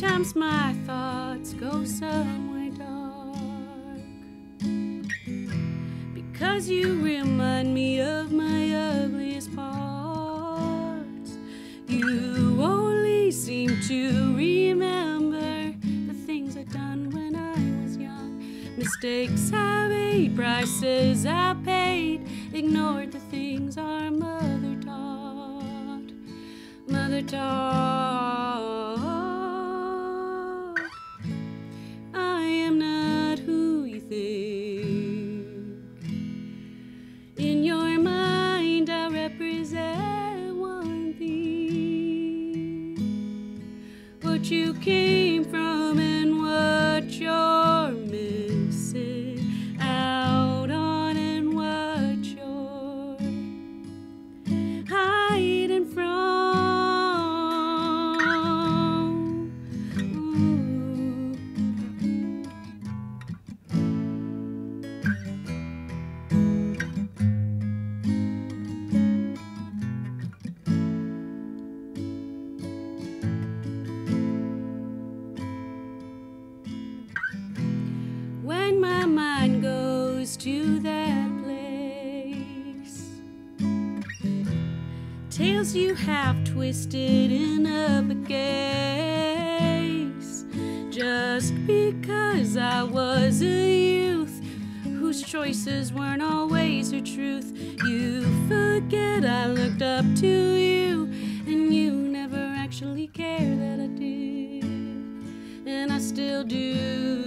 Sometimes my thoughts go somewhere dark, because you remind me of my ugliest parts. You only seem to remember the things I've done when I was young. Mistakes I made, prices I paid, ignored the things our mother taught. Mother taught. What you came from and what you're missing out on, and what you're hiding from. To that place, tales you have twisted in a bookcase. Just because I was a youth whose choices weren't always her truth, you forget I looked up to you, and you never actually cared that I did, and I still do.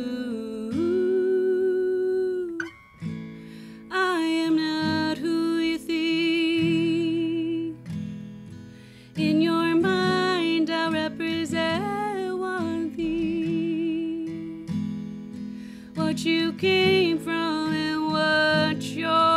What you came from and what you're